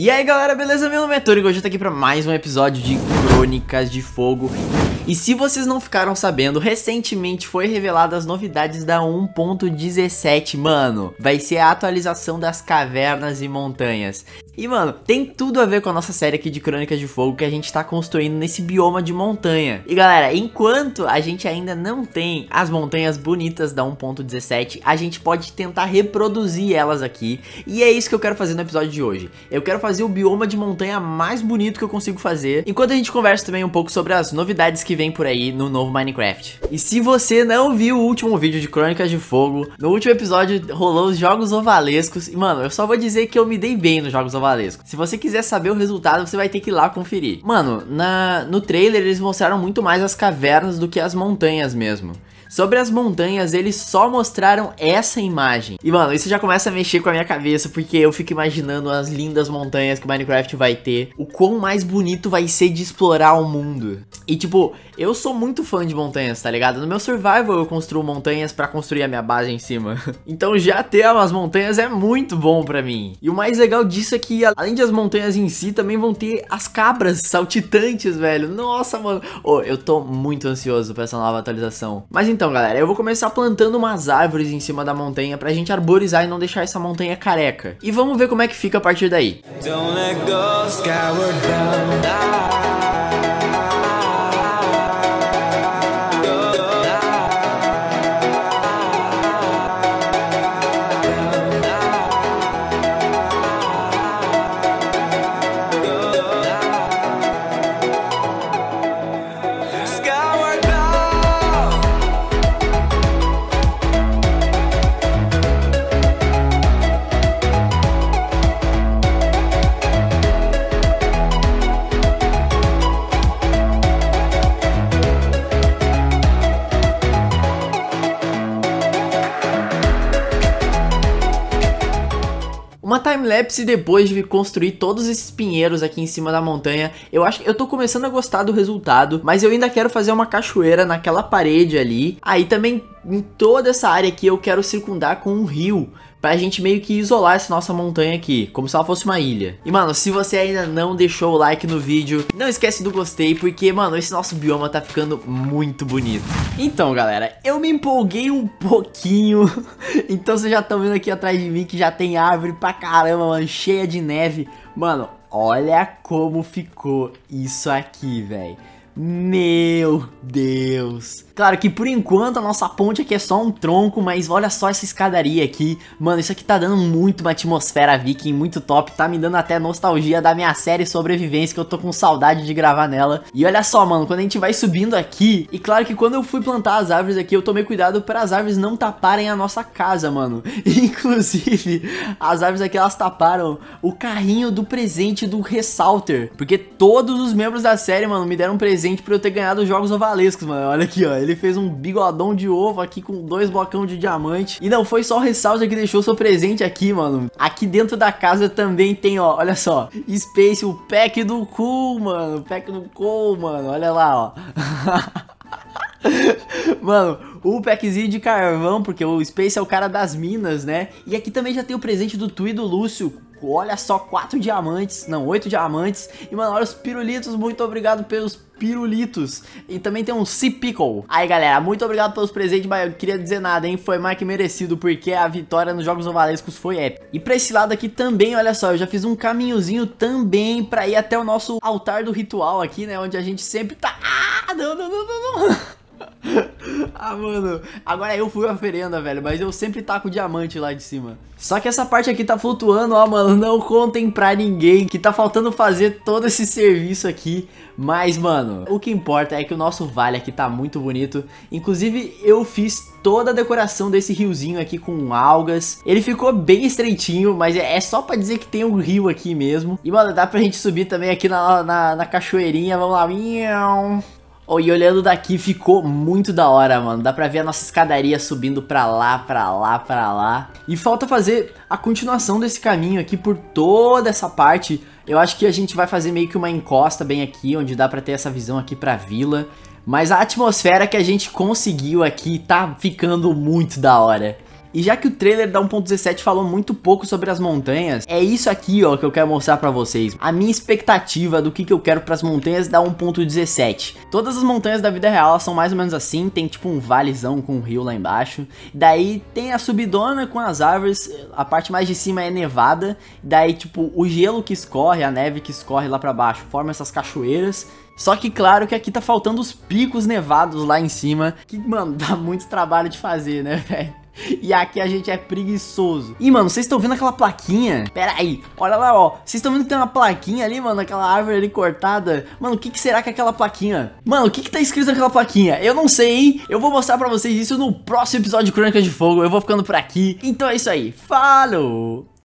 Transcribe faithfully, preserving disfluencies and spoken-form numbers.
E aí galera, beleza? Meu nome é Tonigon e hoje eu tô aqui pra mais um episódio de Crônicas de Fogo. E se vocês não ficaram sabendo, recentemente foi revelada as novidades da um ponto dezessete, mano. Vai ser a atualização das cavernas e montanhas. E mano, tem tudo a ver com a nossa série aqui de Crônicas de Fogo que a gente tá construindo nesse bioma de montanha. E galera, enquanto a gente ainda não tem as montanhas bonitas da um ponto dezessete, a gente pode tentar reproduzir elas aqui. E é isso que eu quero fazer no episódio de hoje. Eu quero fazer fazer o bioma de montanha mais bonito que eu consigo fazer, enquanto a gente conversa também um pouco sobre as novidades que vem por aí no novo Minecraft. E se você não viu o último vídeo de Crônicas de Fogo, no último episódio rolou os jogos ovalescos, e mano, eu só vou dizer que eu me dei bem nos jogos ovalescos. Se você quiser saber o resultado, você vai ter que ir lá conferir. Mano, na, no trailer eles mostraram muito mais as cavernas do que as montanhas mesmo. Sobre as montanhas, eles só mostraram essa imagem. E, mano, isso já começa a mexer com a minha cabeça, porque eu fico imaginando as lindas montanhas que o Minecraft vai ter. O quão mais bonito vai ser de explorar o mundo. E, tipo, eu sou muito fã de montanhas, tá ligado? No meu survival eu construo montanhas pra construir a minha base em cima. Então já ter umas montanhas é muito bom pra mim. E o mais legal disso é que, além das montanhas em si, também vão ter as cabras saltitantes, velho. Nossa, mano. Oh, eu tô muito ansioso pra essa nova atualização. Mas, então... Então galera, eu vou começar plantando umas árvores em cima da montanha pra gente arborizar e não deixar essa montanha careca. E vamos ver como é que fica a partir daí. Don't let go, scour down. Uma timelapse depois de construir todos esses pinheiros aqui em cima da montanha. Eu acho que eu tô começando a gostar do resultado, mas eu ainda quero fazer uma cachoeira naquela parede ali. Aí também em toda essa área aqui eu quero circundar com um rio, pra gente meio que isolar essa nossa montanha aqui, como se ela fosse uma ilha. E mano, se você ainda não deixou o like no vídeo, não esquece do gostei, porque mano, esse nosso bioma tá ficando muito bonito. Então galera, eu me empolguei um pouquinho. Então vocês já estão vendo aqui atrás de mim que já tem árvore pra caramba, mano, cheia de neve. Mano, olha como ficou isso aqui, velho. Meu Deus. Claro que por enquanto a nossa ponte aqui é só um tronco, mas olha só essa escadaria aqui. Mano, isso aqui tá dando muito uma atmosfera viking, muito top. Tá me dando até nostalgia da minha série Sobrevivência, que eu tô com saudade de gravar nela. E olha só, mano, quando a gente vai subindo aqui... E claro que quando eu fui plantar as árvores aqui, eu tomei cuidado para as árvores não taparem a nossa casa, mano. Inclusive, as árvores aqui, elas taparam o carrinho do presente do Ressalter. Porque todos os membros da série, mano, me deram um presente pra eu ter ganhado os jogos ovalescos, mano. Olha aqui, ó. Ele fez um bigodão de ovo aqui com dois blocão de diamante. E não foi só o Ressalter que deixou seu presente aqui, mano. Aqui dentro da casa também tem, ó. Olha só. Space, o pack do cu, mano. O pack do cu, mano. Olha lá, ó. Mano, o packzinho de carvão, porque o Space é o cara das minas, né? E aqui também já tem o presente do Tui e do Lucio. Olha só, quatro diamantes, não, oito diamantes. E mano, olha os pirulitos, muito obrigado pelos pirulitos. E também tem um Sea Pickle. Aí galera, muito obrigado pelos presentes, mas eu não queria dizer nada, hein, foi mais que merecido, porque a vitória nos jogos ovalescos foi épica. E pra esse lado aqui também, olha só, eu já fiz um caminhozinho também pra ir até o nosso altar do ritual aqui, né, onde a gente sempre tá... Ah, não, não, não, não, não. Ah, mano, agora eu fui a oferenda, velho, mas eu sempre taco diamante lá de cima. Só que essa parte aqui tá flutuando, ó, mano, não contem pra ninguém que tá faltando fazer todo esse serviço aqui. Mas, mano, o que importa é que o nosso vale aqui tá muito bonito. Inclusive, eu fiz toda a decoração desse riozinho aqui com algas. Ele ficou bem estreitinho, mas é só pra dizer que tem um rio aqui mesmo. E, mano, dá pra gente subir também aqui na, na, na cachoeirinha, vamos lá. Oh, e olhando daqui ficou muito da hora, mano. Dá pra ver a nossa escadaria subindo pra lá, pra lá, pra lá. E falta fazer a continuação desse caminho aqui por toda essa parte. Eu acho que a gente vai fazer meio que uma encosta bem aqui, onde dá pra ter essa visão aqui pra vila. Mas a atmosfera que a gente conseguiu aqui tá ficando muito da hora. E já que o trailer da um ponto dezessete falou muito pouco sobre as montanhas, é isso aqui, ó, que eu quero mostrar pra vocês. A minha expectativa do que, que eu quero pras montanhas da um ponto dezessete. Todas as montanhas da vida real, elas são mais ou menos assim. Tem tipo um valezão com um rio lá embaixo. Daí tem a subidona com as árvores. A parte mais de cima é nevada. Daí tipo o gelo que escorre, a neve que escorre lá pra baixo, forma essas cachoeiras. Só que claro que aqui tá faltando os picos nevados lá em cima. Que, mano, dá muito trabalho de fazer, né, velho? E aqui a gente é preguiçoso. Ih, mano, vocês estão vendo aquela plaquinha? Pera aí, olha lá, ó. Vocês estão vendo que tem uma plaquinha ali, mano? Aquela árvore ali cortada. Mano, o que, que será que é aquela plaquinha? Mano, o que, que tá escrito naquela plaquinha? Eu não sei, hein? Eu vou mostrar pra vocês isso no próximo episódio de Crônicas de Fogo. Eu vou ficando por aqui. Então é isso aí. Falou!